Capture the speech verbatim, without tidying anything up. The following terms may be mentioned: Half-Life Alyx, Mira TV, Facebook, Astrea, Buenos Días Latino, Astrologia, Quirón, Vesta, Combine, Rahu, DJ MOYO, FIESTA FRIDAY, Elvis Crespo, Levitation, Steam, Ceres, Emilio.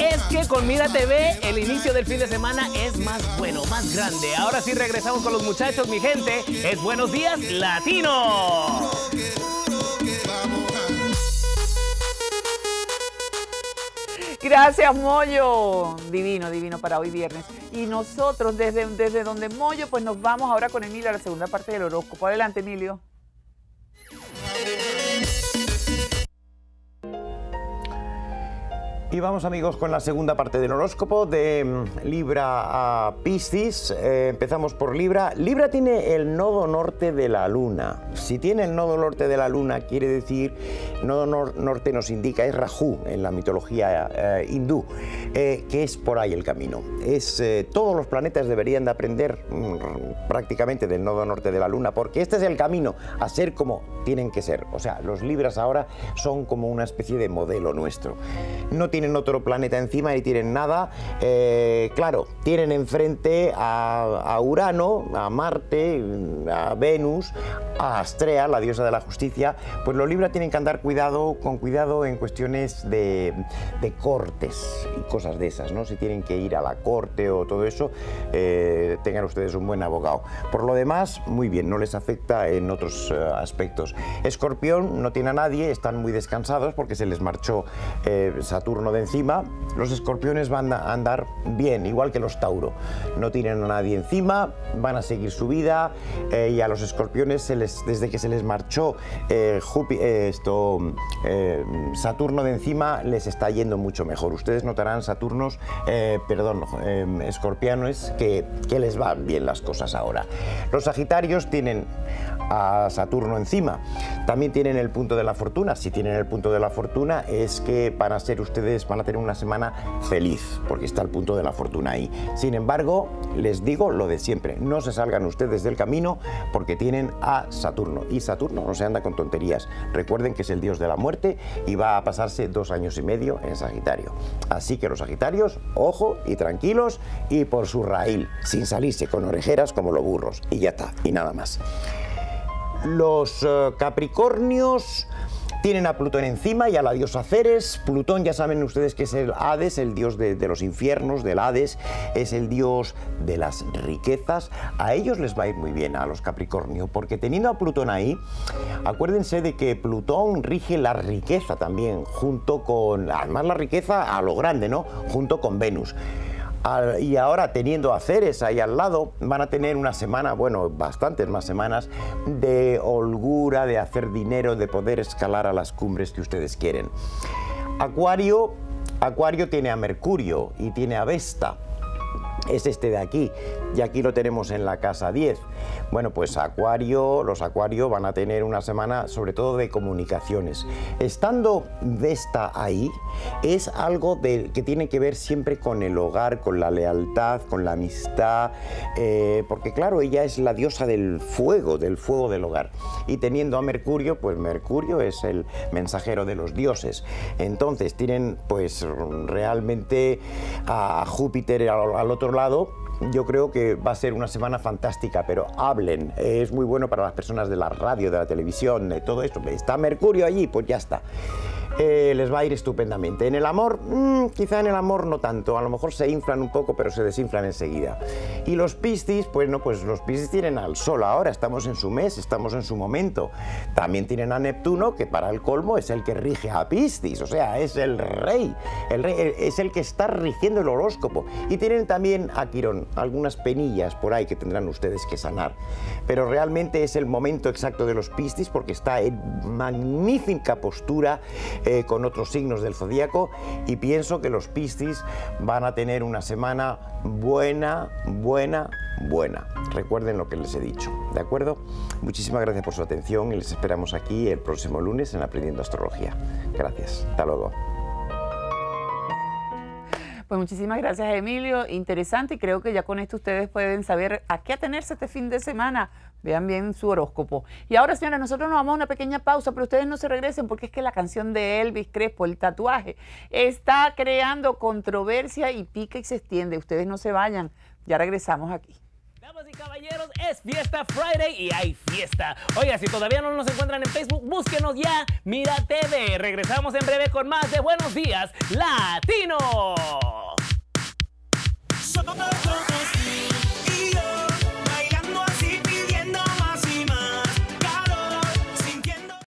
es que con Mira T V el inicio del fin de semana es más bueno, más grande. Ahora sí regresamos con los muchachos, mi gente. Es Buenos Días Latino. Gracias, Moyo. Divino, divino para hoy viernes. Y nosotros, desde, desde donde Moyo, pues nos vamos ahora con Emilio a la segunda parte del horóscopo. Adelante, Emilio. Y vamos, amigos, con la segunda parte del horóscopo de Libra a Piscis. Eh, empezamos por Libra. Libra tiene el nodo norte de la luna. Si tiene el nodo norte de la luna, quiere decir, nodo nor norte nos indica, es Rahu en la mitología eh, hindú, eh, que es por ahí el camino. Es, eh, todos los planetas deberían de aprender mm, prácticamente del nodo norte de la luna, porque este es el camino a ser como tienen que ser. O sea, los Libras ahora son como una especie de modelo nuestro. No tienen tienen otro planeta encima y tienen nada, eh, claro, tienen enfrente a, a Urano, a Marte, a Venus, a Astrea, la diosa de la justicia. Pues los Libra tienen que andar cuidado, con cuidado en cuestiones de, de cortes y cosas de esas, ¿no? Si tienen que ir a la corte o todo eso, eh, tengan ustedes un buen abogado. Por lo demás, muy bien, no les afecta en otros eh, aspectos. Escorpión no tiene a nadie, están muy descansados porque se les marchó eh, Saturno de encima. Los escorpiones van a andar bien, igual que los Tauro, no tienen a nadie encima, van a seguir su vida, eh, y a los escorpiones se les, desde que se les marchó eh, Júpiter, eh, esto, eh, Saturno de encima, les está yendo mucho mejor. Ustedes notarán Saturnos, eh, perdón, eh, escorpianos, que, que les van bien las cosas ahora. Los sagitarios tienen a Saturno encima, también tienen el punto de la fortuna. Si tienen el punto de la fortuna es que van a ser ustedes, van a tener una semana feliz, porque está el punto de la fortuna ahí. Sin embargo, les digo lo de siempre, no se salgan ustedes del camino porque tienen a Saturno, y Saturno no se anda con tonterías. Recuerden que es el dios de la muerte y va a pasarse dos años y medio en Sagitario. Así que los sagitarios, ojo y tranquilos y por su raíl, sin salirse con orejeras como los burros, y ya está, y nada más. Los eh, Capricornios tienen a Plutón encima y a la diosa Ceres. Plutón, ya saben ustedes que es el Hades, el dios de, de los infiernos, del Hades, es el dios de las riquezas. A ellos les va a ir muy bien, a los Capricornio, porque teniendo a Plutón ahí, acuérdense de que Plutón rige la riqueza también, junto con, además la riqueza a lo grande, ¿no?, junto con Venus. Al, y ahora teniendo a Ceres ahí al lado, van a tener una semana, bueno, bastantes más semanas de holgura, de hacer dinero, de poder escalar a las cumbres que ustedes quieren. Acuario, Acuario tiene a Mercurio y tiene a Vesta. Es este de aquí, y aquí lo tenemos en la casa diez. Bueno, pues Acuario, los Acuario van a tener una semana sobre todo de comunicaciones. Estando Vesta ahí, es algo de, que tiene que ver siempre con el hogar, con la lealtad, con la amistad, eh, porque claro, ella es la diosa del fuego, del fuego del hogar. Y teniendo a Mercurio, pues Mercurio es el mensajero de los dioses. Entonces tienen pues realmente a Júpiter al, al otro lado. Yo creo que va a ser una semana fantástica, pero hablen, es muy bueno para las personas de la radio, de la televisión, de todo esto. Está Mercurio allí, pues ya está. Eh, les va a ir estupendamente. En el amor, mmm, quizá en el amor no tanto, a lo mejor se inflan un poco, pero se desinflan enseguida. Y los Piscis, pues no, pues los Piscis tienen al Sol ahora, estamos en su mes, estamos en su momento. También tienen a Neptuno, que para el colmo es el que rige a Piscis, o sea, es el rey, el rey es el que está rigiendo el horóscopo. Y tienen también a Quirón, algunas penillas por ahí que tendrán ustedes que sanar. Pero realmente es el momento exacto de los Piscis, porque está en magnífica postura Eh, con otros signos del zodíaco, y pienso que los Piscis van a tener una semana buena, buena, buena. Recuerden lo que les he dicho, ¿de acuerdo? Muchísimas gracias por su atención y les esperamos aquí el próximo lunes en Aprendiendo Astrología. Gracias, hasta luego. Pues muchísimas gracias, Emilio, interesante, y creo que ya con esto ustedes pueden saber a qué atenerse este fin de semana. Vean bien su horóscopo. Y ahora, señores, nosotros nos vamos a una pequeña pausa, pero ustedes no se regresen, porque es que la canción de Elvis Crespo, el tatuaje, está creando controversia y pica y se extiende. Ustedes no se vayan, ya regresamos aquí. Damas y caballeros, es Fiesta Friday y hay fiesta. Oiga, si todavía no nos encuentran en Facebook, búsquenos ya, Mira T V. Regresamos en breve con más de Buenos Días Latino.